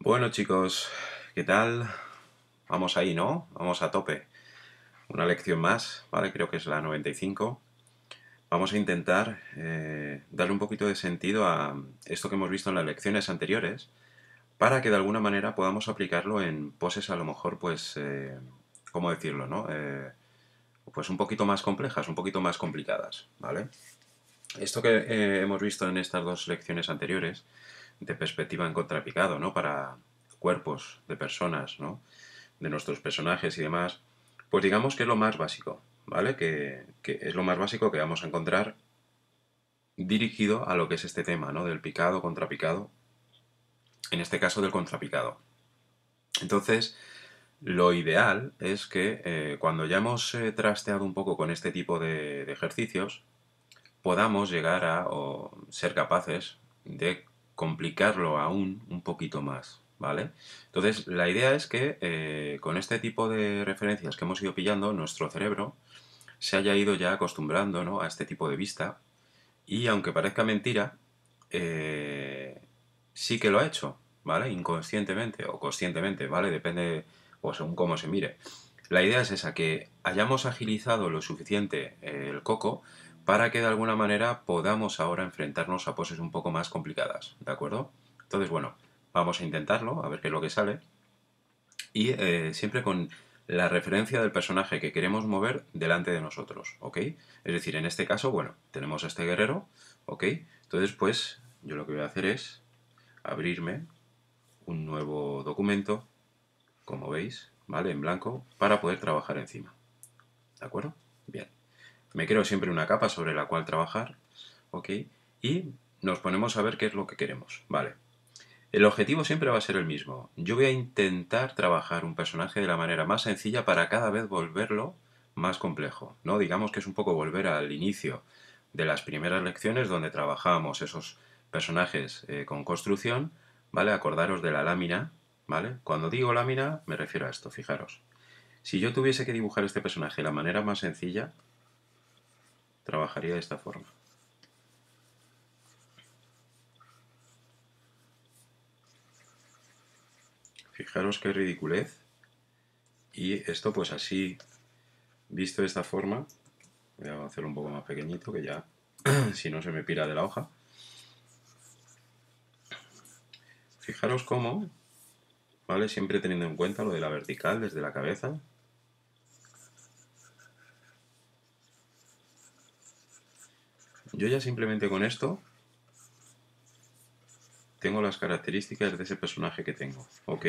Bueno chicos, ¿qué tal? Vamos ahí, ¿no? Vamos a tope. Una lección más, ¿vale? Creo que es la 95. Vamos a intentar darle un poquito de sentido a esto que hemos visto en las lecciones anteriores para que de alguna manera podamos aplicarlo en poses a lo mejor, pues, ¿cómo decirlo, no? Pues un poquito más complejas, un poquito más complicadas, ¿vale? Esto que hemos visto en estas dos lecciones anteriores de perspectiva en contrapicado, ¿no? Para cuerpos de personas, ¿no? De nuestros personajes y demás, pues digamos que es lo más básico, ¿vale? Que es lo más básico que vamos a encontrar dirigido a lo que es este tema, ¿no? Del picado, contrapicado, en este caso del contrapicado. Entonces, lo ideal es que cuando ya hemos trasteado un poco con este tipo de ejercicios, podamos llegar a, o ser capaces de complicarlo aún un poquito más, ¿vale? Entonces, la idea es que con este tipo de referencias que hemos ido pillando, nuestro cerebro se haya ido ya acostumbrando, ¿no? A este tipo de vista, y aunque parezca mentira, sí que lo ha hecho, ¿vale? Inconscientemente o conscientemente, ¿vale? Depende, o según cómo se mire. La idea es esa, que hayamos agilizado lo suficiente el coco para que de alguna manera podamos ahora enfrentarnos a poses un poco más complicadas, ¿de acuerdo? Entonces, bueno, vamos a intentarlo, a ver qué es lo que sale. Y siempre con la referencia del personaje que queremos mover delante de nosotros, ¿ok? Es decir, en este caso, bueno, tenemos a este guerrero, ¿ok? Entonces, pues, yo lo que voy a hacer es abrirme un nuevo documento, como veis, ¿vale? En blanco, para poder trabajar encima, ¿de acuerdo? Bien. Me creo siempre una capa sobre la cual trabajar, ¿ok? Y nos ponemos a ver qué es lo que queremos, ¿vale? El objetivo siempre va a ser el mismo. Yo voy a intentar trabajar un personaje de la manera más sencilla para cada vez volverlo más complejo, ¿no? Digamos que es un poco volver al inicio de las primeras lecciones donde trabajábamos esos personajes con construcción, ¿vale? Acordaros de la lámina, ¿vale? Cuando digo lámina me refiero a esto, fijaros. Si yo tuviese que dibujar este personaje de la manera más sencilla, trabajaría de esta forma. Fijaros qué ridiculez. Y esto pues así, visto de esta forma, voy a hacerlo un poco más pequeñito, que ya, si no se me pira de la hoja. Fijaros cómo, ¿vale? Siempre teniendo en cuenta lo de la vertical desde la cabeza. Yo ya simplemente con esto tengo las características de ese personaje que tengo, ¿ok?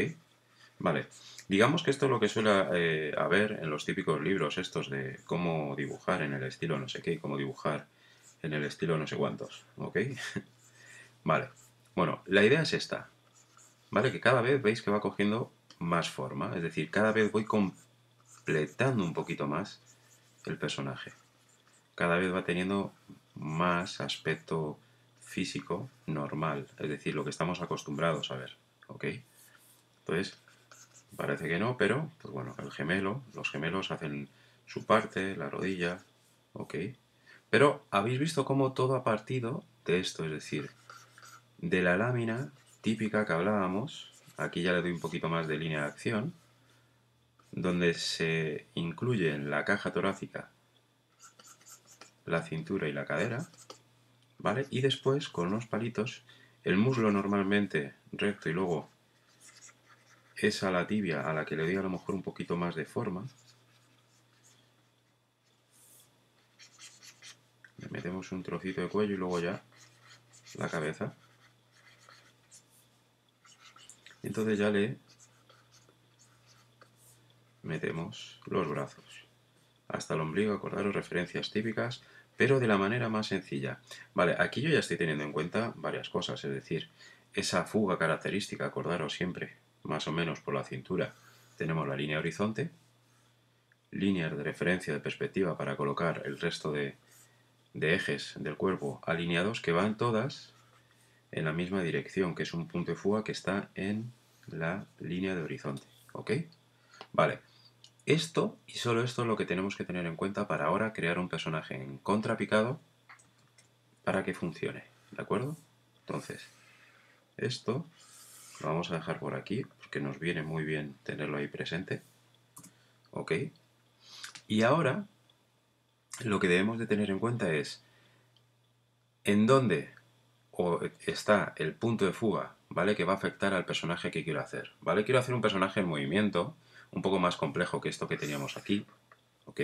Vale, digamos que esto es lo que suele haber en los típicos libros estos de cómo dibujar en el estilo no sé qué y cómo dibujar en el estilo no sé cuántos, ¿ok? Vale, bueno, la idea es esta, ¿vale? Que cada vez veis que va cogiendo más forma, es decir, cada vez voy completando un poquito más el personaje. Cada vez va teniendo más aspecto físico normal, es decir, lo que estamos acostumbrados a ver, ¿ok? Entonces, parece que no, pero, pues bueno, el gemelo, los gemelos hacen su parte, la rodilla, ¿ok? Pero habéis visto cómo todo ha partido de esto, es decir, de la lámina típica que hablábamos, aquí ya le doy un poquito más de línea de acción, donde se incluye en la caja torácica la cintura y la cadera, ¿vale? Y después, con unos palitos, el muslo normalmente recto y luego es a la tibia a la que le doy a lo mejor un poquito más de forma. Le metemos un trocito de cuello y luego ya la cabeza. Entonces ya le metemos los brazos. Hasta el ombligo, acordaros, referencias típicas, pero de la manera más sencilla. Vale, aquí yo ya estoy teniendo en cuenta varias cosas, es decir, esa fuga característica, acordaros siempre, más o menos por la cintura, tenemos la línea horizonte, líneas de referencia de perspectiva para colocar el resto de ejes del cuerpo alineados, que van todas en la misma dirección, que es un punto de fuga que está en la línea de horizonte, ¿ok? Vale, esto y solo esto es lo que tenemos que tener en cuenta para ahora crear un personaje en contrapicado para que funcione, ¿de acuerdo? Entonces, esto lo vamos a dejar por aquí porque nos viene muy bien tenerlo ahí presente. Ok. Y ahora lo que debemos de tener en cuenta es en dónde está el punto de fuga, ¿vale? Que va a afectar al personaje que quiero hacer, ¿vale? Quiero hacer un personaje en movimiento, un poco más complejo que esto que teníamos aquí, ¿ok?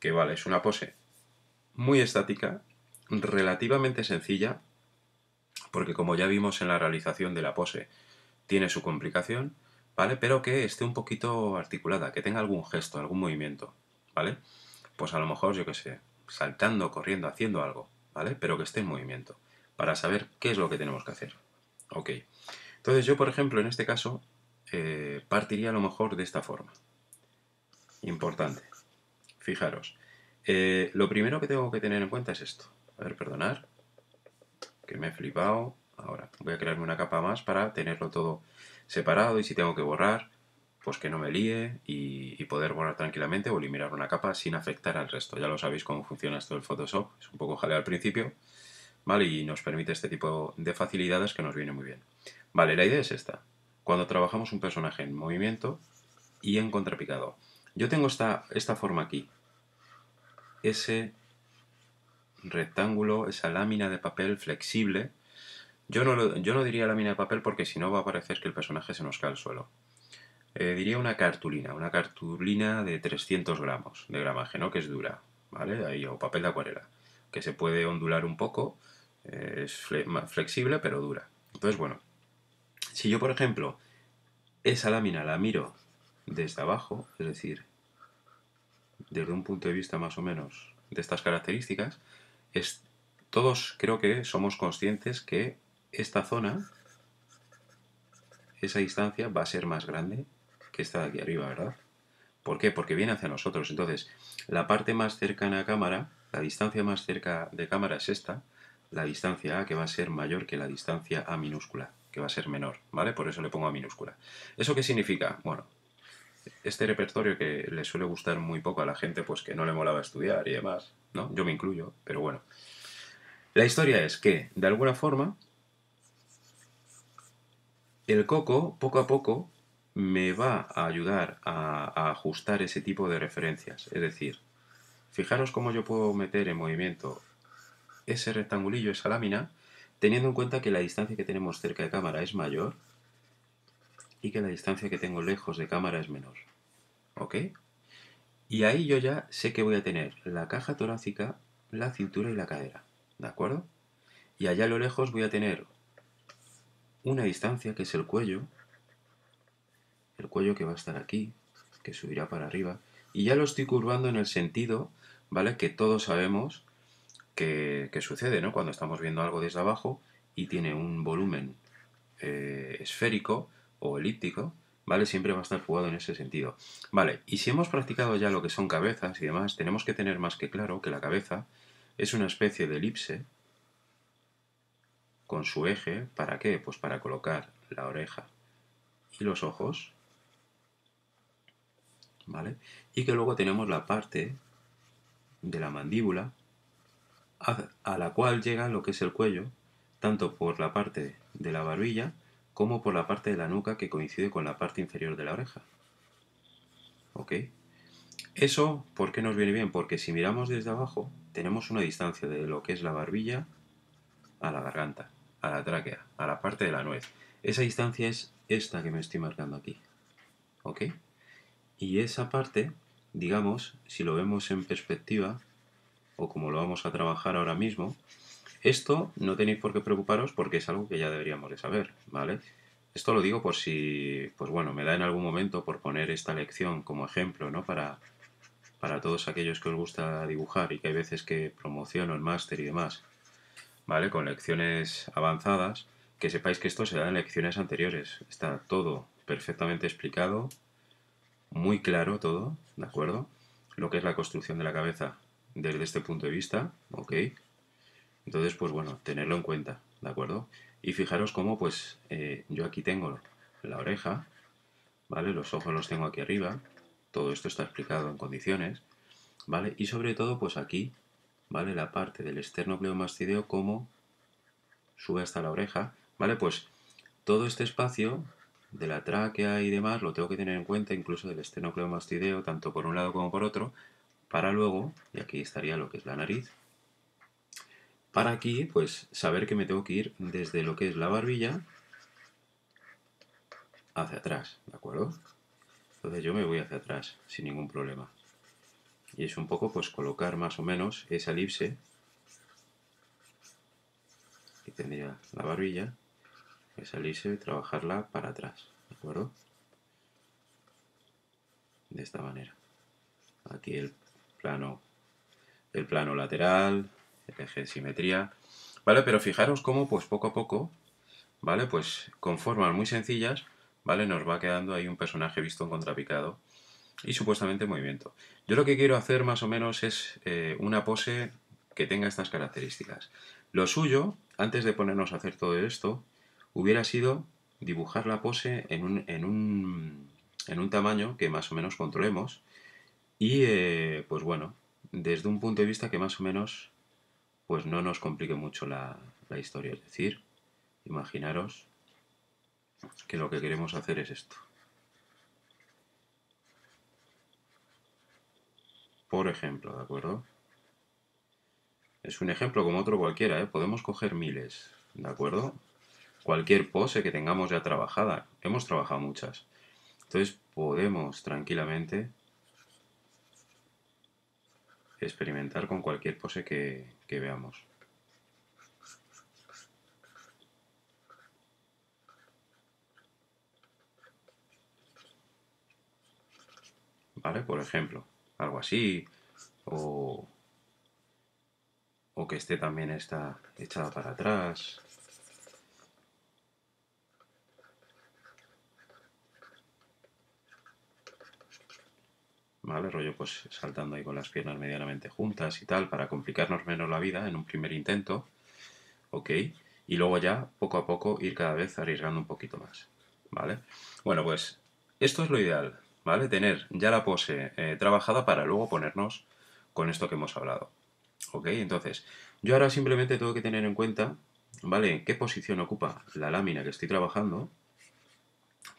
Que vale, es una pose muy estática, relativamente sencilla, porque como ya vimos en la realización de la pose, tiene su complicación, ¿vale? Pero que esté un poquito articulada, que tenga algún gesto, algún movimiento, ¿vale? Pues a lo mejor, yo qué sé, saltando, corriendo, haciendo algo, ¿vale? Pero que esté en movimiento, para saber qué es lo que tenemos que hacer. Ok, entonces yo, por ejemplo, en este caso, partiría a lo mejor de esta forma. Importante. Fijaros, lo primero que tengo que tener en cuenta es esto. A ver, perdonad, que me he flipado. Ahora voy a crearme una capa más para tenerlo todo separado y si tengo que borrar, pues que no me líe y poder borrar tranquilamente o eliminar una capa sin afectar al resto. Ya lo sabéis cómo funciona esto del Photoshop, es un poco jaleo al principio, ¿vale? Y nos permite este tipo de facilidades que nos viene muy bien. Vale, la idea es esta. Cuando trabajamos un personaje en movimiento y en contrapicado. Yo tengo esta forma aquí. Ese rectángulo, esa lámina de papel flexible. Yo no diría lámina de papel porque si no va a parecer que el personaje se nos cae al suelo. Diría una cartulina de 300 gramos de gramaje, ¿no? Que es dura, ¿vale? Ahí, o papel de acuarela, que se puede ondular un poco, es flexible pero dura. Entonces, bueno, si yo, por ejemplo, esa lámina la miro desde abajo, es decir, desde un punto de vista más o menos de estas características, todos creo que somos conscientes que esta zona, esa distancia va a ser más grande que esta de aquí arriba, ¿verdad? ¿Por qué? Porque viene hacia nosotros. Entonces, la parte más cercana a cámara, la distancia más cerca de cámara es esta, la distancia A, que va a ser mayor que la distancia A minúscula, que va a ser menor, ¿vale? Por eso le pongo A minúscula. ¿Eso qué significa? Bueno, este repertorio que le suele gustar muy poco a la gente, pues que no le molaba estudiar y demás, ¿no? Yo me incluyo, pero bueno. La historia es que, de alguna forma, el coco, poco a poco, me va a ayudar a ajustar ese tipo de referencias. Es decir, fijaros cómo yo puedo meter en movimiento ese rectangulillo, esa lámina, teniendo en cuenta que la distancia que tenemos cerca de cámara es mayor y que la distancia que tengo lejos de cámara es menor. ¿Ok? Y ahí yo ya sé que voy a tener la caja torácica, la cintura y la cadera. ¿De acuerdo? Y allá a lo lejos voy a tener una distancia que es el cuello que va a estar aquí, que subirá para arriba. Y ya lo estoy curvando en el sentido, ¿vale? Que todos sabemos que sucede, ¿no? Cuando estamos viendo algo desde abajo y tiene un volumen esférico o elíptico, ¿vale? Siempre va a estar jugado en ese sentido. Vale, y si hemos practicado ya lo que son cabezas y demás, tenemos que tener más que claro que la cabeza es una especie de elipse con su eje. ¿Para qué? Pues para colocar la oreja y los ojos, ¿vale? Y que luego tenemos la parte de la mandíbula a la cual llega lo que es el cuello, tanto por la parte de la barbilla como por la parte de la nuca que coincide con la parte inferior de la oreja. ¿Ok? Eso, ¿por qué nos viene bien? Porque si miramos desde abajo, tenemos una distancia de lo que es la barbilla a la garganta, a la tráquea, a la parte de la nuez. Esa distancia es esta que me estoy marcando aquí. ¿Ok? Y esa parte, digamos, si lo vemos en perspectiva, o como lo vamos a trabajar ahora mismo, esto no tenéis por qué preocuparos porque es algo que ya deberíamos de saber, ¿vale? Esto lo digo por si, pues bueno, me da en algún momento por poner esta lección como ejemplo, ¿no? Para todos aquellos que os gusta dibujar y que hay veces que promociono el máster y demás, ¿vale? Con lecciones avanzadas, que sepáis que esto se da en lecciones anteriores. Está todo perfectamente explicado, muy claro todo, ¿de acuerdo? Lo que es la construcción de la cabeza desde este punto de vista, ¿ok? Entonces, pues bueno, tenerlo en cuenta, ¿de acuerdo? Y fijaros cómo, pues, yo aquí tengo la oreja, ¿vale? Los ojos los tengo aquí arriba, todo esto está explicado en condiciones, ¿vale? Y sobre todo, pues aquí, ¿vale? La parte del esternocleidomastoideo, como sube hasta la oreja, ¿vale? Pues todo este espacio de la tráquea y demás lo tengo que tener en cuenta, incluso del esternocleidomastoideo, tanto por un lado como por otro, para luego, y aquí estaría lo que es la nariz, para aquí, pues, saber que me tengo que ir desde lo que es la barbilla hacia atrás, ¿de acuerdo? Entonces yo me voy hacia atrás sin ningún problema. Y es un poco, pues, colocar más o menos esa elipse. Aquí tendría la barbilla, esa elipse, trabajarla para atrás, ¿de acuerdo? De esta manera. Aquí el plano lateral, el eje de simetría, ¿vale? Pero fijaros cómo, pues, poco a poco, ¿vale? Pues con formas muy sencillas, ¿vale? Nos va quedando ahí un personaje visto en contrapicado y supuestamente en movimiento. Yo lo que quiero hacer más o menos es una pose que tenga estas características. Lo suyo, antes de ponernos a hacer todo esto, hubiera sido dibujar la pose en un tamaño que más o menos controlemos y, pues bueno, desde un punto de vista que más o menos pues no nos complique mucho la historia. Es decir, imaginaros que lo que queremos hacer es esto. Por ejemplo, ¿de acuerdo? Es un ejemplo como otro cualquiera, ¿eh? Podemos coger miles, ¿de acuerdo? Cualquier pose que tengamos ya trabajada. Hemos trabajado muchas. Entonces podemos tranquilamente experimentar con cualquier pose que veamos. ¿Vale? Por ejemplo, algo así, o que esté también está echada para atrás. ¿Vale? Rollo, pues, saltando ahí con las piernas medianamente juntas y tal, para complicarnos menos la vida en un primer intento, ¿ok? Y luego ya, poco a poco, ir cada vez arriesgando un poquito más, ¿vale? Bueno, pues, esto es lo ideal, ¿vale? Tener ya la pose trabajada para luego ponernos con esto que hemos hablado, ¿ok? Entonces, yo ahora simplemente tengo que tener en cuenta, ¿vale? En qué posición ocupa la lámina que estoy trabajando,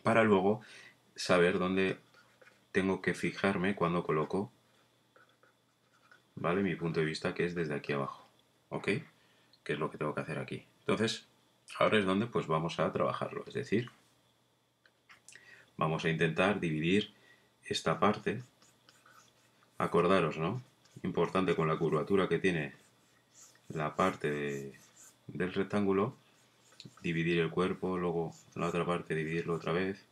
para luego saber dónde tengo que fijarme cuando coloco, ¿vale? Mi punto de vista, que es desde aquí abajo, ¿ok? Que es lo que tengo que hacer aquí. Entonces, ahora es donde, pues, vamos a trabajarlo, es decir, vamos a intentar dividir esta parte. Acordaros, ¿no? Importante con la curvatura que tiene la parte del rectángulo, dividir el cuerpo, luego la otra parte dividirlo otra vez,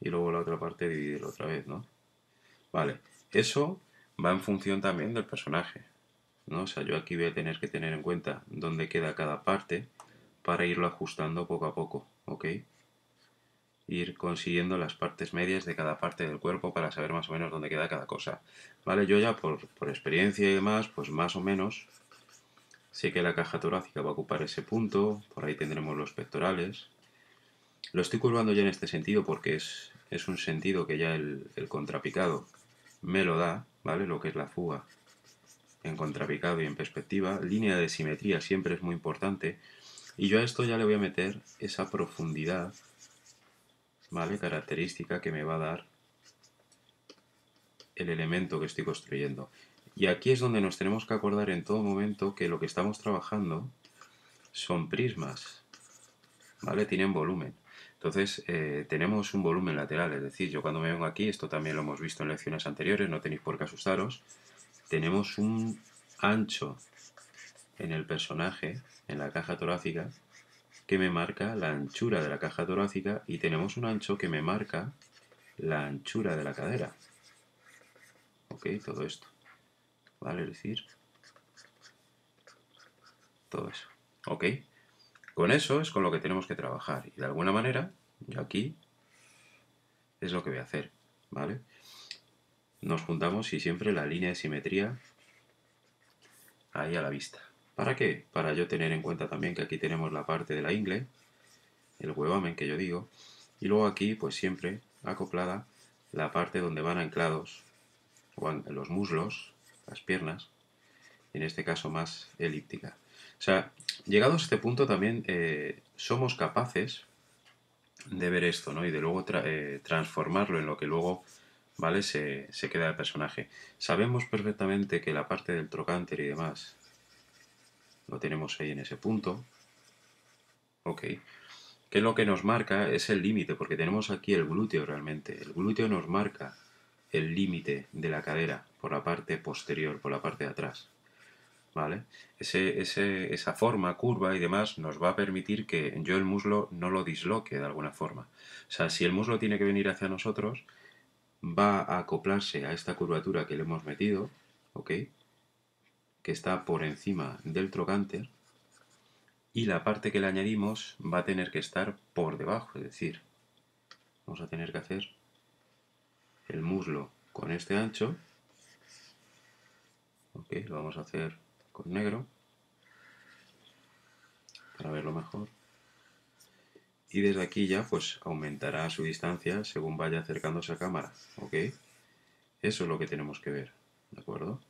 y luego la otra parte dividirlo otra vez, ¿no? Vale, eso va en función también del personaje, ¿no? O sea, yo aquí voy a tener que tener en cuenta dónde queda cada parte para irlo ajustando poco a poco, ¿ok? Ir consiguiendo las partes medias de cada parte del cuerpo para saber más o menos dónde queda cada cosa, ¿vale? Yo ya por experiencia y demás, pues más o menos sé que la caja torácica va a ocupar ese punto, por ahí tendremos los pectorales. Lo estoy curvando ya en este sentido porque es un sentido que ya el contrapicado me lo da, ¿vale? Lo que es la fuga en contrapicado y en perspectiva. Línea de simetría siempre es muy importante. Y yo a esto ya le voy a meter esa profundidad, ¿vale? Característica que me va a dar el elemento que estoy construyendo. Y aquí es donde nos tenemos que acordar en todo momento que lo que estamos trabajando son prismas, ¿vale? Tienen volumen. Entonces, tenemos un volumen lateral, es decir, yo cuando me vengo aquí, esto también lo hemos visto en lecciones anteriores, no tenéis por qué asustaros, tenemos un ancho en el personaje, en la caja torácica, que me marca la anchura de la caja torácica y tenemos un ancho que me marca la anchura de la cadera. ¿Ok? Todo esto, ¿vale? Es decir, todo eso, ¿ok? Con eso es con lo que tenemos que trabajar y de alguna manera yo aquí es lo que voy a hacer, ¿vale? Nos juntamos y siempre la línea de simetría ahí a la vista. ¿Para qué? Para yo tener en cuenta también que aquí tenemos la parte de la ingle, el huevamen que yo digo, y luego aquí pues siempre acoplada la parte donde van anclados los muslos, las piernas, y en este caso más elíptica. O sea, llegados a este punto también somos capaces de ver esto, ¿no? Y de luego transformarlo en lo que luego, ¿vale?, se queda el personaje. Sabemos perfectamente que la parte del trocánter y demás lo tenemos ahí en ese punto. Ok. ¿Qué es lo que nos marca? Es el límite, porque tenemos aquí el glúteo realmente. El glúteo nos marca el límite de la cadera por la parte posterior, por la parte de atrás. ¿Vale? Esa forma, curva y demás nos va a permitir que yo el muslo no lo disloque de alguna forma. O sea, si el muslo tiene que venir hacia nosotros, va a acoplarse a esta curvatura que le hemos metido, ¿ok?, que está por encima del trocánter, y la parte que le añadimos va a tener que estar por debajo, es decir, vamos a tener que hacer el muslo con este ancho, ok, lo vamos a hacer con negro para verlo mejor, y desde aquí ya pues aumentará su distancia según vaya acercándose a cámara, ok, eso es lo que tenemos que ver, ¿de acuerdo?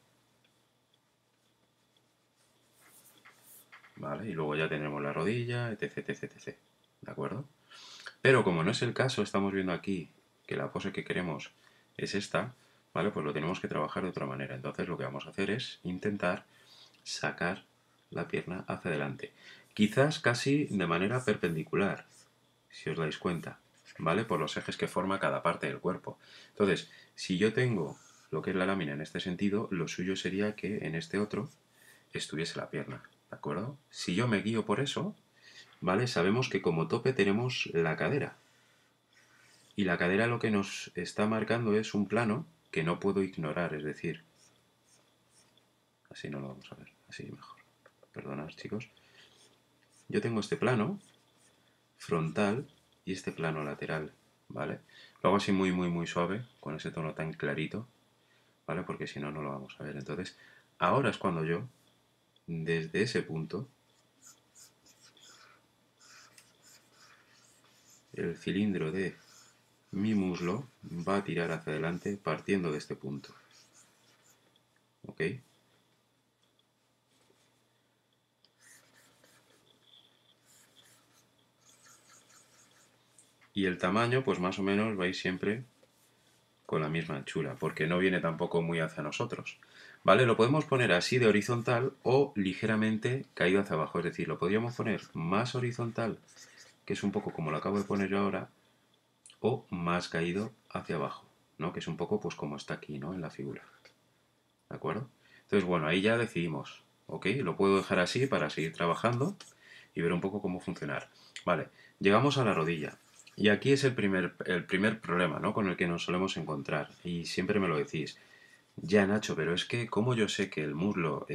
¿Vale? Y luego ya tendremos la rodilla, etc, etc, etc, ¿de acuerdo? Pero como no es el caso, estamos viendo aquí que la pose que queremos es esta, ¿vale? Pues lo tenemos que trabajar de otra manera. Entonces lo que vamos a hacer es intentar sacar la pierna hacia adelante, quizás casi de manera perpendicular, si os dais cuenta, ¿vale? Por los ejes que forma cada parte del cuerpo. Entonces, si yo tengo lo que es la lámina en este sentido, lo suyo sería que en este otro estuviese la pierna. ¿De acuerdo? Si yo me guío por eso, ¿vale? Sabemos que como tope tenemos la cadera. Y la cadera lo que nos está marcando es un plano que no puedo ignorar, es decir... Así no lo vamos a ver, así mejor. Perdonad, chicos. Yo tengo este plano frontal y este plano lateral, ¿vale? Lo hago así muy, muy, muy suave, con ese tono tan clarito, ¿vale? Porque si no, no lo vamos a ver. Entonces, ahora es cuando yo... Desde ese punto, el cilindro de mi muslo va a tirar hacia adelante partiendo de este punto. ¿Ok? Y el tamaño, pues más o menos vais siempre con la misma anchura, porque no viene tampoco muy hacia nosotros. ¿Vale? Lo podemos poner así de horizontal o ligeramente caído hacia abajo. Es decir, lo podríamos poner más horizontal, que es un poco como lo acabo de poner yo ahora, o más caído hacia abajo, ¿no? Que es un poco pues como está aquí, ¿no? En la figura. ¿De acuerdo? Entonces, bueno, ahí ya decidimos. ¿Ok? Lo puedo dejar así para seguir trabajando y ver un poco cómo funcionar. Vale, llegamos a la rodilla. Y aquí es el primer problema, ¿no? Con el que nos solemos encontrar. Y siempre me lo decís. Ya, Nacho, pero es que ¿cómo yo sé que el muslo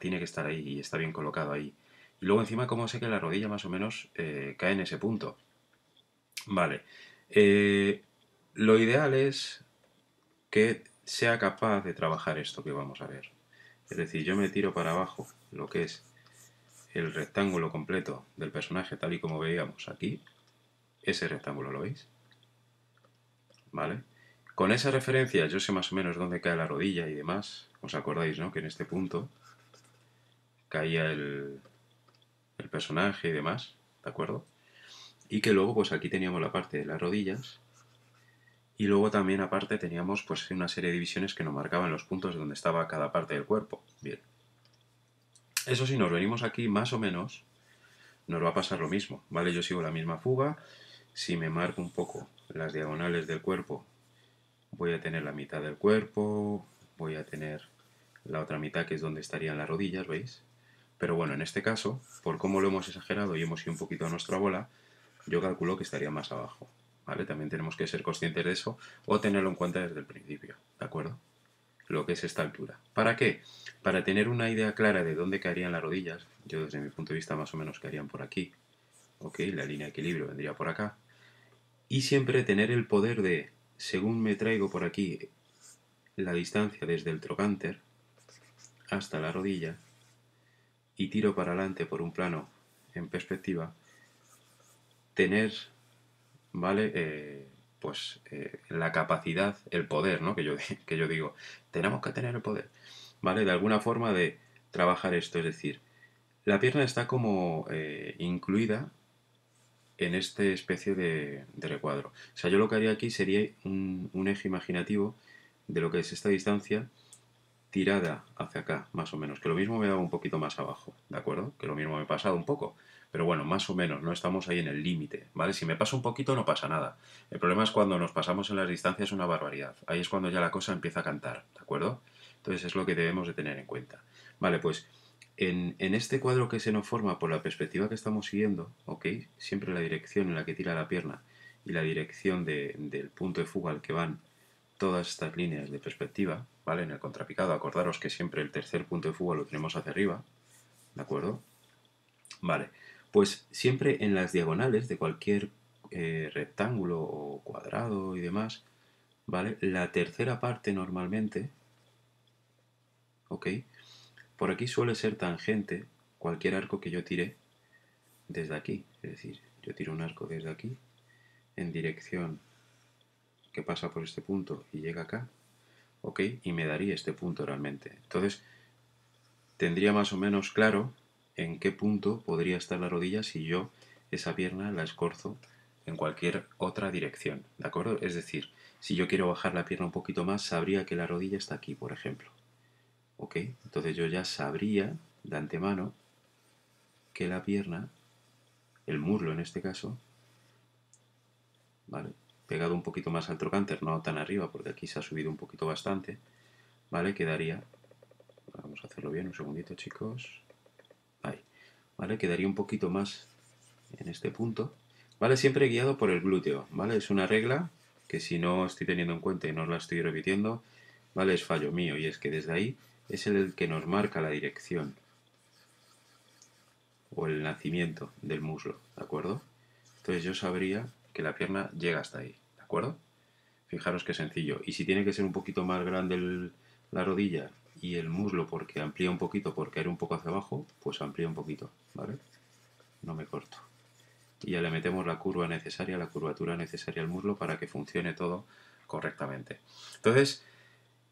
tiene que estar ahí y está bien colocado ahí? Y luego encima, ¿cómo sé que la rodilla más o menos cae en ese punto? Vale. Lo ideal es que sea capaz de trabajar esto que vamos a ver. Es decir, yo me tiro para abajo lo que es el rectángulo completo del personaje, tal y como veíamos aquí. Ese rectángulo, ¿lo veis? ¿Vale? Con esa referencia yo sé más o menos dónde cae la rodilla y demás. ¿Os acordáis, no? Que en este punto caía el personaje y demás, ¿de acuerdo? Y que luego pues aquí teníamos la parte de las rodillas y luego también aparte teníamos pues una serie de divisiones que nos marcaban los puntos de donde estaba cada parte del cuerpo. Bien. Eso sí, nos venimos aquí más o menos, nos va a pasar lo mismo, ¿vale? Yo sigo la misma fuga, si me marco un poco las diagonales del cuerpo, voy a tener la mitad del cuerpo, voy a tener la otra mitad que es donde estarían las rodillas, ¿veis? Pero bueno, en este caso, por cómo lo hemos exagerado y hemos ido un poquito a nuestra bola, yo calculo que estaría más abajo, ¿vale? También tenemos que ser conscientes de eso o tenerlo en cuenta desde el principio, ¿de acuerdo? Lo que es esta altura. ¿Para qué? Para tener una idea clara de dónde caerían las rodillas. Yo desde mi punto de vista más o menos caerían por aquí, ¿ok? La línea de equilibrio vendría por acá. Y siempre tener el poder de... Según me traigo por aquí la distancia desde el trocánter hasta la rodilla y tiro para adelante por un plano en perspectiva, tener, ¿vale? pues la capacidad, el poder, ¿no? Que yo digo, tenemos que tener el poder, ¿vale? De alguna forma de trabajar esto, es decir, la pierna está como incluida en esta especie de recuadro. O sea, yo lo que haría aquí sería un eje imaginativo de lo que es esta distancia tirada hacia acá, más o menos. Que lo mismo me he dado un poquito más abajo, ¿de acuerdo? Que lo mismo me he pasado un poco. Pero bueno, más o menos, no estamos ahí en el límite, ¿vale? Si me paso un poquito no pasa nada. El problema es cuando nos pasamos en las distancias una barbaridad. Ahí es cuando ya la cosa empieza a cantar, ¿de acuerdo? Entonces es lo que debemos de tener en cuenta. Vale, pues en este cuadro que se nos forma por la perspectiva que estamos siguiendo, ¿ok? Siempre la dirección en la que tira la pierna y la dirección del punto de fuga al que van todas estas líneas de perspectiva, ¿vale? En el contrapicado, acordaros que siempre el tercer punto de fuga lo tenemos hacia arriba, ¿de acuerdo? Vale, pues siempre en las diagonales de cualquier rectángulo o cuadrado y demás, ¿vale? La tercera parte normalmente, ¿ok? Por aquí suele ser tangente cualquier arco que yo tire desde aquí, es decir, yo tiro un arco desde aquí en dirección que pasa por este punto y llega acá, ¿ok? Y me daría este punto realmente. Entonces, tendría más o menos claro en qué punto podría estar la rodilla si yo esa pierna la escorzo en cualquier otra dirección, ¿de acuerdo? Es decir, si yo quiero bajar la pierna un poquito más, sabría que la rodilla está aquí, por ejemplo. ¿Ok? Entonces yo ya sabría de antemano que la pierna, el muslo en este caso, ¿vale? Pegado un poquito más al trocánter, no tan arriba, porque aquí se ha subido un poquito bastante, ¿vale? Quedaría, vamos a hacerlo bien un segundito, chicos, ahí, ¿vale? Quedaría un poquito más en este punto, ¿vale? Siempre guiado por el glúteo, ¿vale? Es una regla que si no estoy teniendo en cuenta y no la estoy repitiendo, ¿vale? Es fallo mío, y es que desde ahí es el que nos marca la dirección o el nacimiento del muslo, ¿de acuerdo? Entonces yo sabría que la pierna llega hasta ahí, ¿de acuerdo? Fijaros qué sencillo. Y si tiene que ser un poquito más grande la rodilla y el muslo porque amplía un poquito, porque era un poco hacia abajo, pues amplía un poquito, ¿vale? No me corto. Y ya le metemos la curva necesaria, la curvatura necesaria al muslo para que funcione todo correctamente. Entonces,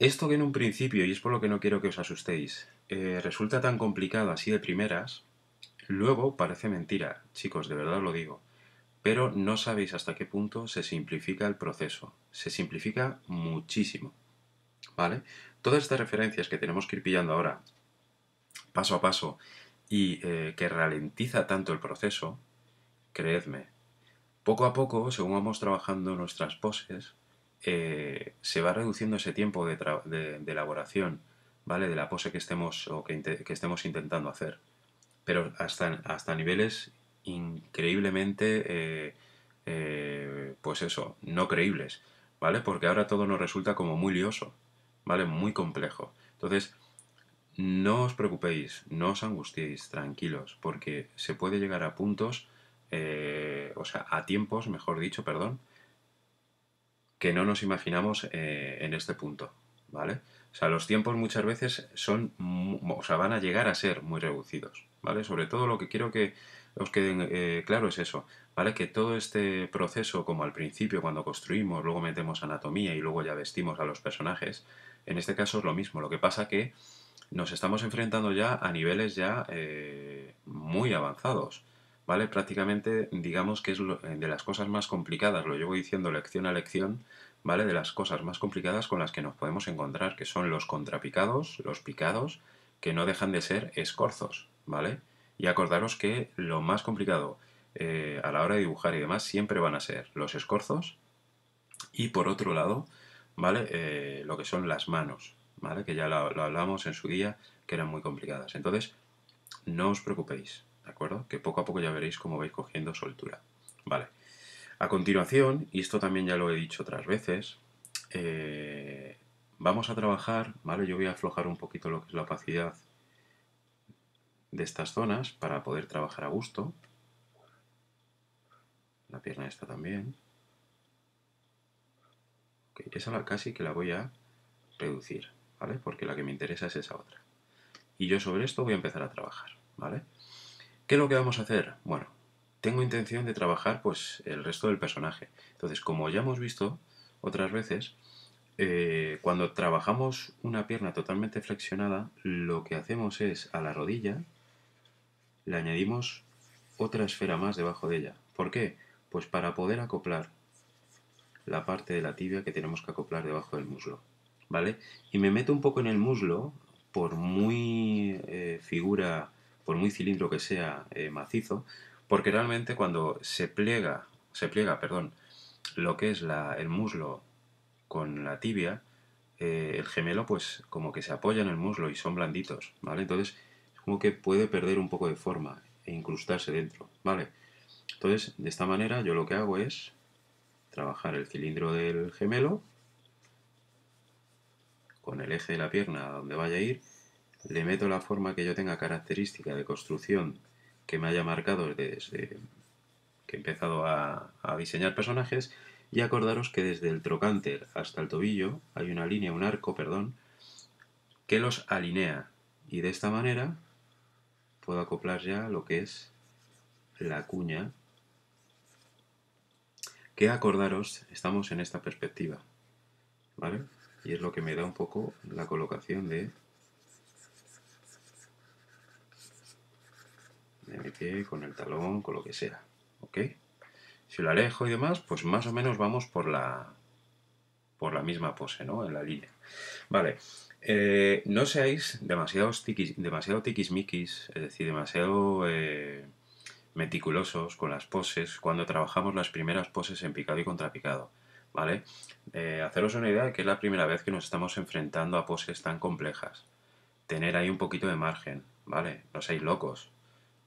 esto que en un principio, y es por lo que no quiero que os asustéis, resulta tan complicado así de primeras, luego parece mentira, chicos, de verdad os lo digo, pero no sabéis hasta qué punto se simplifica el proceso, se simplifica muchísimo, ¿vale? Todas estas referencias que tenemos que ir pillando ahora, paso a paso, y que ralentiza tanto el proceso, creedme, poco a poco, según vamos trabajando nuestras poses, se va reduciendo ese tiempo de elaboración, ¿vale? De la pose que estemos o que estemos intentando hacer, pero hasta niveles increíblemente pues eso, no creíbles, ¿vale? Porque ahora todo nos resulta como muy lioso, ¿vale? Muy complejo. Entonces, no os preocupéis, no os angustiéis, tranquilos, porque se puede llegar a puntos, o sea, a tiempos, mejor dicho, perdón, que no nos imaginamos en este punto, ¿vale? O sea, los tiempos muchas veces son, o sea, van a llegar a ser muy reducidos, ¿vale? Sobre todo lo que quiero que os quede claro es eso, ¿vale? Que todo este proceso, como al principio cuando construimos, luego metemos anatomía y luego ya vestimos a los personajes, en este caso es lo mismo, lo que pasa que nos estamos enfrentando ya a niveles ya muy avanzados, ¿vale? Prácticamente, digamos que es de las cosas más complicadas, lo llevo diciendo lección a lección, ¿vale? De las cosas más complicadas con las que nos podemos encontrar, que son los contrapicados, los picados, que no dejan de ser escorzos, ¿vale? Y acordaros que lo más complicado a la hora de dibujar y demás siempre van a ser los escorzos y, por otro lado, ¿vale? Lo que son las manos, ¿vale? Que ya lo hablamos en su día, que eran muy complicadas. Entonces, no os preocupéis, ¿de acuerdo? Que poco a poco ya veréis cómo vais cogiendo soltura. Vale. A continuación, y esto también ya lo he dicho otras veces, vamos a trabajar, ¿vale? Yo voy a aflojar un poquito lo que es la opacidad de estas zonas para poder trabajar a gusto. La pierna esta también. Okay, esa casi que la voy a reducir, ¿vale? Porque la que me interesa es esa otra. Y yo sobre esto voy a empezar a trabajar, ¿vale? ¿Qué es lo que vamos a hacer? Bueno, tengo intención de trabajar pues el resto del personaje. Entonces, como ya hemos visto otras veces, cuando trabajamos una pierna totalmente flexionada, lo que hacemos es a la rodilla le añadimos otra esfera más debajo de ella. ¿Por qué? Pues para poder acoplar la parte de la tibia que tenemos que acoplar debajo del muslo, ¿vale? Y me meto un poco en el muslo, por muy figura, por muy cilindro que sea, macizo, porque realmente cuando se pliega, lo que es el muslo con la tibia, el gemelo pues como que se apoya en el muslo y son blanditos, ¿vale? Entonces como que puede perder un poco de forma e incrustarse dentro, ¿vale? Entonces de esta manera yo lo que hago es trabajar el cilindro del gemelo con el eje de la pierna donde vaya a ir, le meto la forma que yo tenga característica de construcción que me haya marcado desde que he empezado a diseñar personajes. Y acordaros que desde el trocánter hasta el tobillo hay una línea, un arco, perdón, que los alinea. Y de esta manera puedo acoplar ya lo que es la cuña. Que acordaros, estamos en esta perspectiva, ¿vale? Y es lo que me da un poco la colocación de mi pie con el talón, con lo que sea, ¿ok? Si lo alejo y demás, pues más o menos vamos por la misma pose, ¿no? En la línea. Vale, no seáis demasiado tiquismiquis, es decir, demasiado meticulosos con las poses cuando trabajamos las primeras poses en picado y contrapicado, ¿vale? Haceros una idea de que es la primera vez que nos estamos enfrentando a poses tan complejas. Tener ahí un poquito de margen, ¿vale? No seáis locos,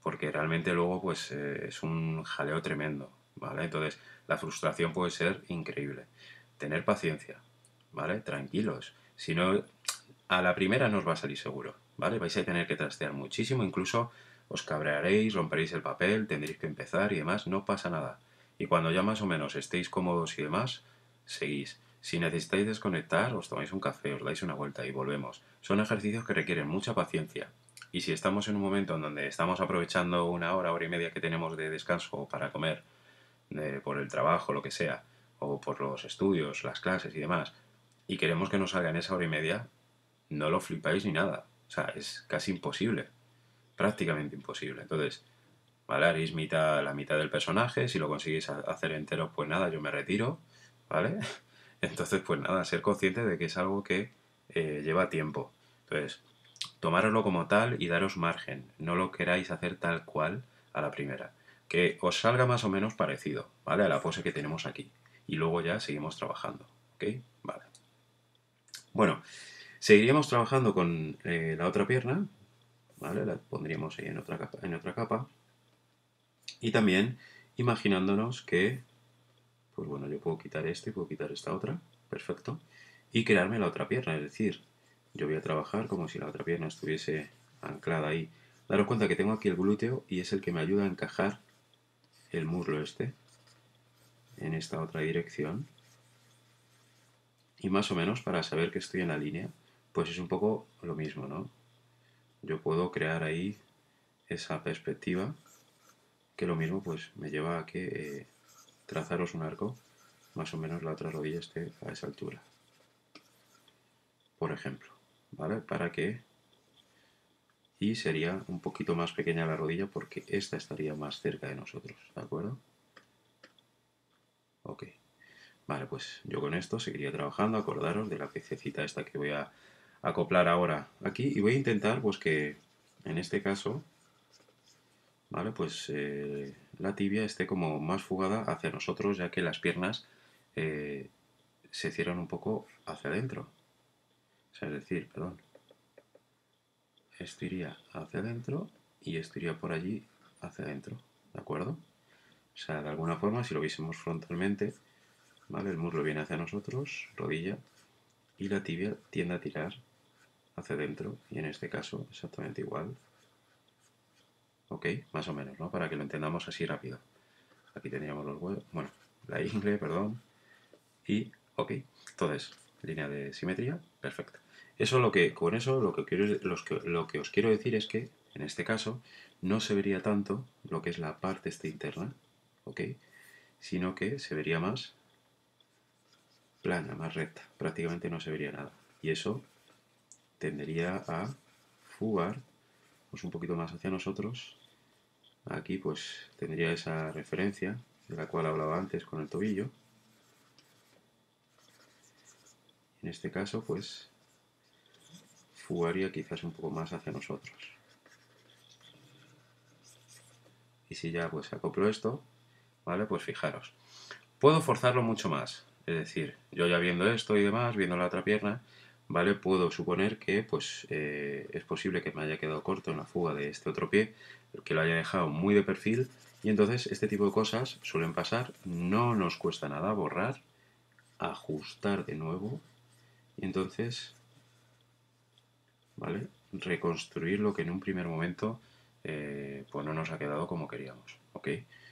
porque realmente luego pues es un jaleo tremendo, ¿vale? Entonces, la frustración puede ser increíble. Tener paciencia, ¿vale? Tranquilos. Si no, a la primera no os va a salir seguro, ¿vale? Vais a tener que trastear muchísimo, incluso os cabrearéis, romperéis el papel, tendréis que empezar y demás, no pasa nada. Y cuando ya más o menos estéis cómodos y demás, seguís. Si necesitáis desconectar, os tomáis un café, os dais una vuelta y volvemos. Son ejercicios que requieren mucha paciencia. Y si estamos en un momento en donde estamos aprovechando una hora, hora y media que tenemos de descanso para comer, por el trabajo, lo que sea, o por los estudios, las clases y demás, y queremos que nos salga en esa hora y media, no lo flipáis ni nada. O sea, es casi imposible, prácticamente imposible. Entonces, ¿vale? Haréis la mitad del personaje, si lo conseguís hacer entero, pues nada, yo me retiro, ¿vale? Entonces, pues nada, ser consciente de que es algo que lleva tiempo. Entonces, tomároslo como tal y daros margen, no lo queráis hacer tal cual a la primera. Que os salga más o menos parecido, ¿vale? A la pose que tenemos aquí. Y luego ya seguimos trabajando, ¿ok? Vale. Bueno, seguiríamos trabajando con la otra pierna, ¿vale? La pondríamos ahí en otra capa. Y también imaginándonos que, pues bueno, yo puedo quitar este, puedo quitar esta otra, perfecto. Y crearme la otra pierna, es decir, yo voy a trabajar como si la otra pierna estuviese anclada ahí. Daros cuenta que tengo aquí el glúteo y es el que me ayuda a encajar el muslo este en esta otra dirección, y más o menos para saber que estoy en la línea pues es un poco lo mismo, ¿no? Yo puedo crear ahí esa perspectiva que lo mismo pues me lleva a que trazaros un arco, más o menos la otra rodilla esté a esa altura, por ejemplo, ¿vale? Para que, y sería un poquito más pequeña la rodilla porque esta estaría más cerca de nosotros, ¿de acuerdo? Ok, vale, pues yo con esto seguiría trabajando. Acordaros de la piececita esta que voy a acoplar ahora aquí, y voy a intentar pues que en este caso, vale, pues la tibia esté como más fugada hacia nosotros, ya que las piernas se cierran un poco hacia adentro, o sea, es decir, perdón, esto iría hacia adentro y esto iría por allí hacia adentro, ¿de acuerdo? O sea, de alguna forma, si lo viésemos frontalmente, ¿vale? El muslo viene hacia nosotros, rodilla, y la tibia tiende a tirar hacia adentro. Y en este caso, exactamente igual. Ok, más o menos, ¿no? Para que lo entendamos así rápido. Aquí tendríamos los huevos, bueno, la ingle, perdón. Y, ok, entonces, línea de simetría, perfecto. Eso lo que, con eso, lo que os quiero decir es que En este caso, no se vería tanto lo que es la parte esta interna, ¿ok? Sino que se vería más plana, más recta. Prácticamente no se vería nada. Y eso tendería a fugar pues, un poquito más hacia nosotros. Aquí pues tendría esa referencia de la cual hablaba antes con el tobillo. En este caso pues fugaría quizás un poco más hacia nosotros. Y si ya pues acoplo esto, ¿vale? Pues fijaros, puedo forzarlo mucho más. Es decir, yo ya viendo esto y demás, viendo la otra pierna, ¿vale? Puedo suponer que pues es posible que me haya quedado corto en la fuga de este otro pie, que lo haya dejado muy de perfil, y entonces este tipo de cosas suelen pasar, no nos cuesta nada borrar, ajustar de nuevo, y entonces, ¿vale? Reconstruir lo que en un primer momento pues no nos ha quedado como queríamos, ¿ok?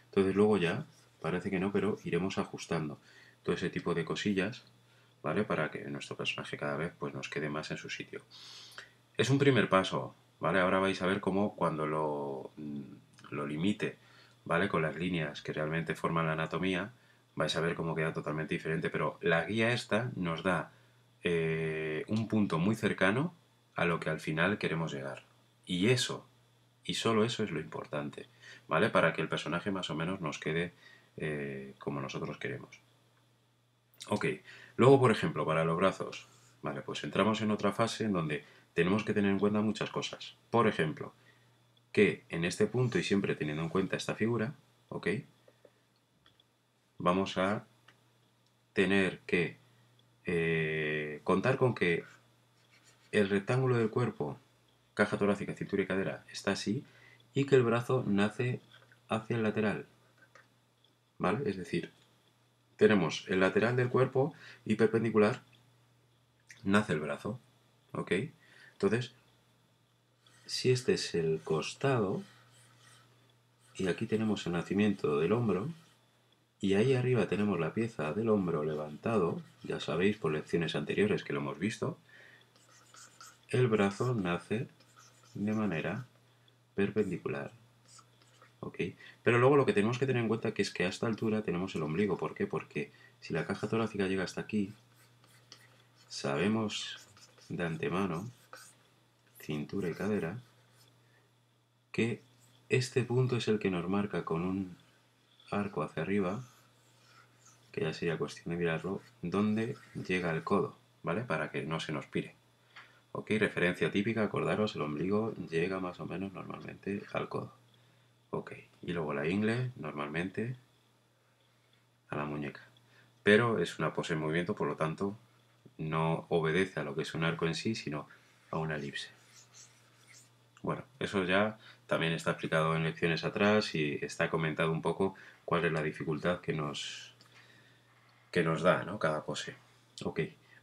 Entonces luego ya, parece que no, pero iremos ajustando todo ese tipo de cosillas, ¿vale? Para que nuestro personaje cada vez pues, nos quede más en su sitio. Es un primer paso, ¿vale? Ahora vais a ver cómo cuando lo limite, ¿vale? Con las líneas que realmente forman la anatomía, vais a ver cómo queda totalmente diferente. Pero la guía esta nos da un punto muy cercano a lo que al final queremos llegar. Y eso, y solo eso es lo importante, ¿vale? Para que el personaje más o menos nos quede como nosotros queremos. Ok, luego por ejemplo para los brazos, vale, pues entramos en otra fase en donde tenemos que tener en cuenta muchas cosas. Por ejemplo, que en este punto y siempre teniendo en cuenta esta figura, ok, vamos a tener que contar con que el rectángulo del cuerpo, caja torácica, cintura y cadera, está así y que el brazo nace hacia el lateral, ¿vale? Es decir, tenemos el lateral del cuerpo y perpendicular nace el brazo, ¿ok? Entonces, si este es el costado, y aquí tenemos el nacimiento del hombro, y ahí arriba tenemos la pieza del hombro levantado, ya sabéis por lecciones anteriores que lo hemos visto, el brazo nace de manera perpendicular. Okay. Pero luego lo que tenemos que tener en cuenta que es que a esta altura tenemos el ombligo. ¿Por qué? Porque si la caja torácica llega hasta aquí, sabemos de antemano, cintura y cadera, que este punto es el que nos marca con un arco hacia arriba, que ya sería cuestión de mirarlo, donde llega el codo, ¿vale? Para que no se nos pire. Ok, referencia típica, acordaros, el ombligo llega más o menos normalmente al codo. Ok, y luego la ingle, normalmente, a la muñeca. Pero es una pose en movimiento, por lo tanto, no obedece a lo que es un arco en sí, sino a una elipse. Bueno, eso ya también está explicado en lecciones atrás y está comentado un poco cuál es la dificultad que nos da, ¿no? Cada pose. Ok,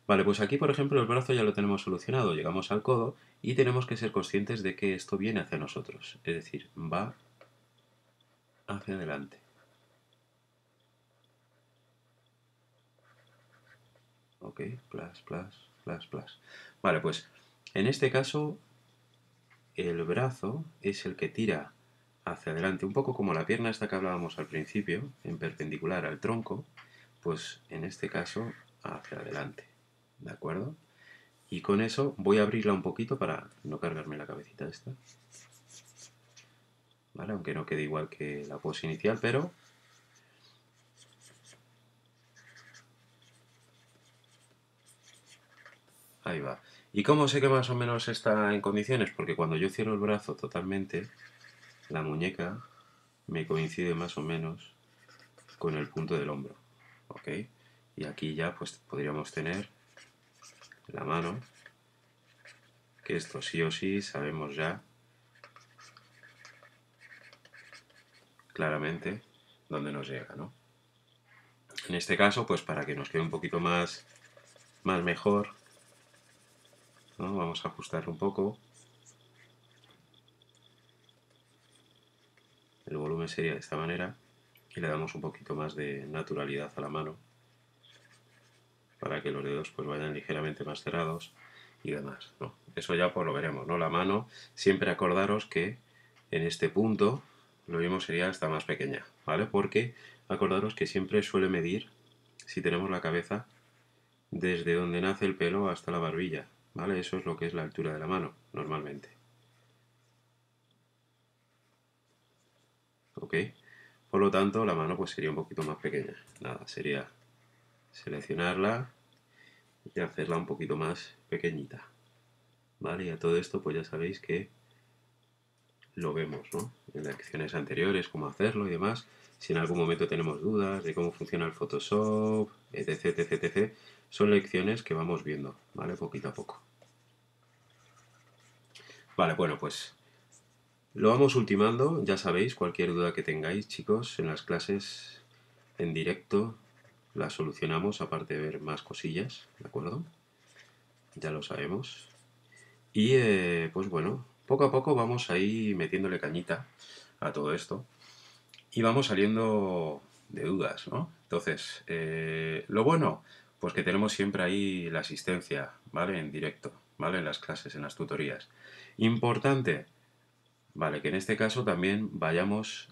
vale, pues aquí, por ejemplo, el brazo ya lo tenemos solucionado. Llegamos al codo y tenemos que ser conscientes de que esto viene hacia nosotros. Es decir, va hacia adelante, ok, plas, plas, plas, plas. Vale, pues en este caso el brazo es el que tira hacia adelante, un poco como la pierna esta que hablábamos al principio, en perpendicular al tronco, pues en este caso hacia adelante, ¿de acuerdo? Y con eso voy a abrirla un poquito para no cargarme la cabecita esta. ¿Vale? Aunque no quede igual que la pose inicial, pero ahí va. ¿Y cómo sé que más o menos está en condiciones? Porque cuando yo cierro el brazo totalmente, la muñeca me coincide más o menos con el punto del hombro, ¿ok? Y aquí ya pues podríamos tener la mano, que esto sí o sí sabemos ya claramente donde nos llega, ¿no? En este caso, pues para que nos quede un poquito más mejor, ¿no? Vamos a ajustarlo un poco. El volumen sería de esta manera y le damos un poquito más de naturalidad a la mano para que los dedos pues vayan ligeramente más cerrados y demás, ¿no? Eso ya pues lo veremos, ¿no? La mano, siempre acordaros que en este punto lo mismo sería hasta más pequeña, ¿vale? Porque acordaros que siempre suele medir, si tenemos la cabeza, desde donde nace el pelo hasta la barbilla, ¿vale? Eso es lo que es la altura de la mano, normalmente. ¿Ok? Por lo tanto, la mano pues sería un poquito más pequeña. Nada, sería seleccionarla y hacerla un poquito más pequeñita, ¿vale? Y a todo esto pues ya sabéis que lo vemos, ¿no? En las acciones anteriores, cómo hacerlo y demás. Si en algún momento tenemos dudas de cómo funciona el Photoshop, etc, etc, etc. Son lecciones que vamos viendo, ¿vale? Poquito a poco. Vale, bueno, pues lo vamos ultimando. Ya sabéis, cualquier duda que tengáis, chicos, en las clases en directo las solucionamos, aparte de ver más cosillas, ¿de acuerdo? Ya lo sabemos. Y, pues bueno, poco a poco vamos ahí metiéndole cañita a todo esto y vamos saliendo de dudas, ¿no? Entonces, lo bueno, pues que tenemos siempre ahí la asistencia, ¿vale? En directo, ¿vale? En las clases, en las tutorías. Importante, ¿vale? Que en este caso también vayamos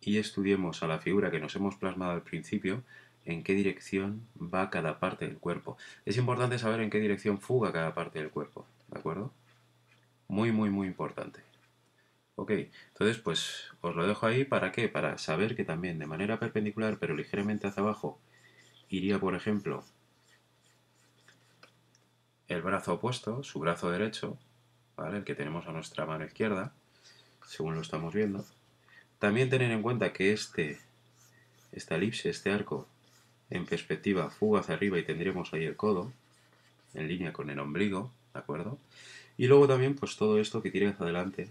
y estudiemos a la figura que nos hemos plasmado al principio, en qué dirección va cada parte del cuerpo. Es importante saber en qué dirección fuga cada parte del cuerpo, ¿de acuerdo? Muy, muy, muy importante. Ok, entonces pues os lo dejo ahí. ¿Para qué? Para saber que también de manera perpendicular, pero ligeramente hacia abajo, iría, por ejemplo, el brazo opuesto, su brazo derecho, ¿vale? El que tenemos a nuestra mano izquierda, según lo estamos viendo. También tener en cuenta que esta elipse, este arco, en perspectiva fuga hacia arriba y tendremos ahí el codo, en línea con el ombligo, ¿de acuerdo? Y luego también pues todo esto que tira hacia adelante,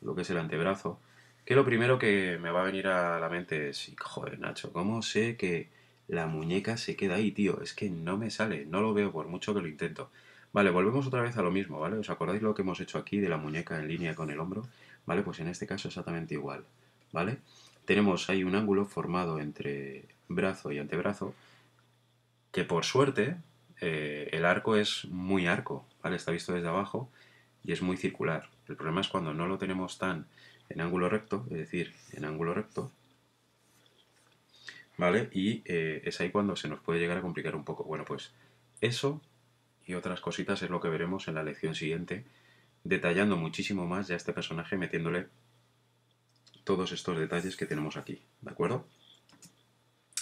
lo que es el antebrazo, que lo primero que me va a venir a la mente es, joder, Nacho, ¿cómo sé que la muñeca se queda ahí, tío? Es que no me sale, no lo veo por mucho que lo intento. Vale, volvemos otra vez a lo mismo, ¿vale? ¿Os acordáis lo que hemos hecho aquí de la muñeca en línea con el hombro? Vale, pues en este caso exactamente igual, ¿vale? Tenemos ahí un ángulo formado entre brazo y antebrazo, que por suerte el arco es muy arco, ¿vale? Está visto desde abajo y es muy circular. El problema es cuando no lo tenemos tan en ángulo recto, es decir, en ángulo recto, ¿vale? Y es ahí cuando se nos puede llegar a complicar un poco. Bueno, pues eso y otras cositas es lo que veremos en la lección siguiente, detallando muchísimo más ya este personaje, metiéndole todos estos detalles que tenemos aquí, ¿de acuerdo?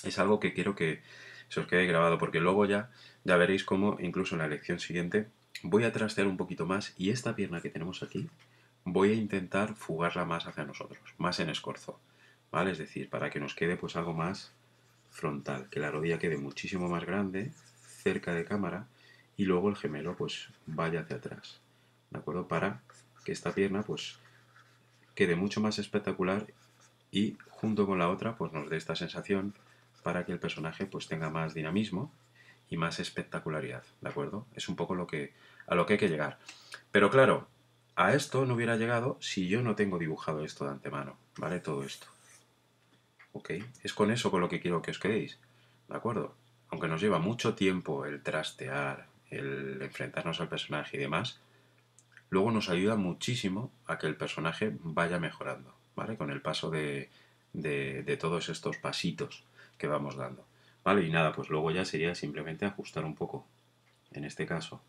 Es algo que quiero que se os quede grabado, porque luego ya veréis cómo incluso en la lección siguiente voy a trastear un poquito más y esta pierna que tenemos aquí voy a intentar fugarla más hacia nosotros, más en escorzo, ¿vale? Es decir, para que nos quede pues algo más frontal, que la rodilla quede muchísimo más grande, cerca de cámara, y luego el gemelo pues vaya hacia atrás, ¿de acuerdo? Para que esta pierna pues quede mucho más espectacular y junto con la otra pues nos dé esta sensación para que el personaje pues tenga más dinamismo y más espectacularidad, ¿de acuerdo? Es un poco a lo que hay que llegar. Pero claro, a esto no hubiera llegado si yo no tengo dibujado esto de antemano, ¿vale? Todo esto. ¿Ok? Es con eso con lo que quiero que os quedéis, ¿de acuerdo? Aunque nos lleva mucho tiempo el trastear, el enfrentarnos al personaje y demás, luego nos ayuda muchísimo a que el personaje vaya mejorando, ¿vale? Con el paso de todos estos pasitos que vamos dando. Vale, y nada, pues luego ya sería simplemente ajustar un poco, en este caso,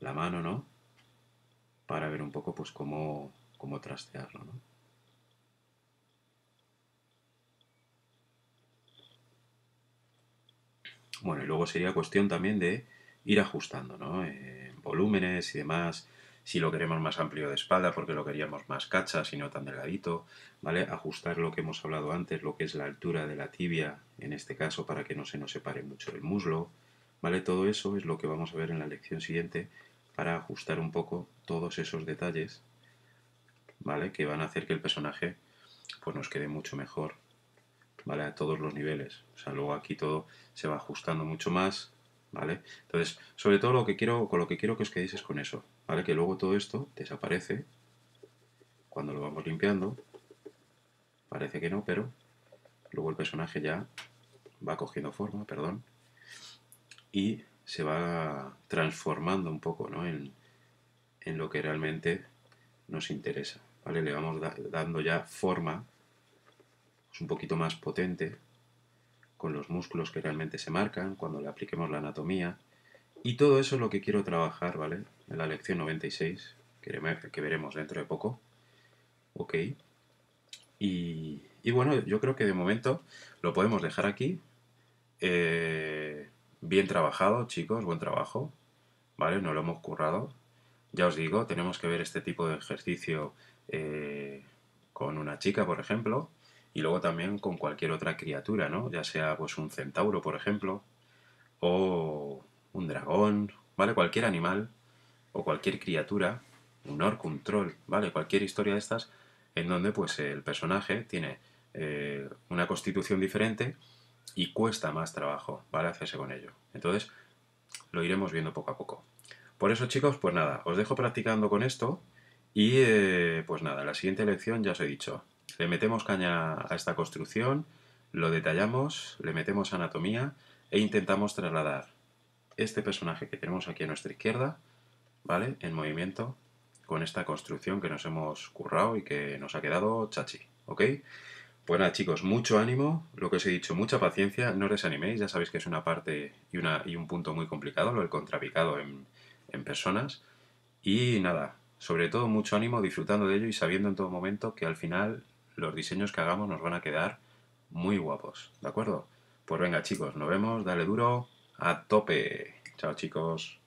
la mano, ¿no? Para ver un poco, pues, cómo trastearlo, ¿no? Bueno, y luego sería cuestión también de ir ajustando, ¿no? Volúmenes y demás, si lo queremos más amplio de espalda, porque lo queríamos más cachas y no tan delgadito, ¿vale? Ajustar lo que hemos hablado antes, lo que es la altura de la tibia, en este caso, para que no se nos separe mucho el muslo, ¿vale? Todo eso es lo que vamos a ver en la lección siguiente para ajustar un poco todos esos detalles, ¿vale? Que van a hacer que el personaje pues, nos quede mucho mejor, ¿vale? A todos los niveles. O sea, luego aquí todo se va ajustando mucho más, ¿vale? Entonces, sobre todo con lo que quiero que os quedéis es con eso, ¿vale? Que luego todo esto desaparece cuando lo vamos limpiando. Parece que no, pero luego el personaje ya va cogiendo forma, perdón. y se va transformando un poco, ¿no?, en lo que realmente nos interesa, ¿vale? Le vamos dando ya forma un poquito más potente con los músculos que realmente se marcan cuando le apliquemos la anatomía, y todo eso es lo que quiero trabajar, ¿vale?, en la lección 96, que veremos dentro de poco. Ok, y bueno, yo creo que de momento lo podemos dejar aquí. Bien trabajado, chicos, buen trabajo, ¿vale? No lo hemos currado. Ya os digo, tenemos que ver este tipo de ejercicio con una chica, por ejemplo, y luego también con cualquier otra criatura, ¿no? Ya sea pues un centauro, por ejemplo, o un dragón, ¿vale? Cualquier animal o cualquier criatura, un orco, un troll, ¿vale? Cualquier historia de estas en donde pues el personaje tiene una constitución diferente y cuesta más trabajo, ¿vale?, hacerse con ello. Entonces, lo iremos viendo poco a poco. Por eso, chicos, pues nada, os dejo practicando con esto y pues nada, la siguiente lección, ya os he dicho, le metemos caña a esta construcción, lo detallamos, le metemos anatomía e intentamos trasladar este personaje que tenemos aquí a nuestra izquierda, ¿vale?, en movimiento con esta construcción que nos hemos currado y que nos ha quedado chachi, ¿ok? Pues nada, chicos, mucho ánimo, lo que os he dicho, mucha paciencia, no os desaniméis, ya sabéis que es una parte y un punto muy complicado, lo del contrapicado en personas, y nada, sobre todo mucho ánimo, disfrutando de ello y sabiendo en todo momento que al final los diseños que hagamos nos van a quedar muy guapos, ¿de acuerdo? Pues venga, chicos, nos vemos, dale duro, a tope, chao, chicos.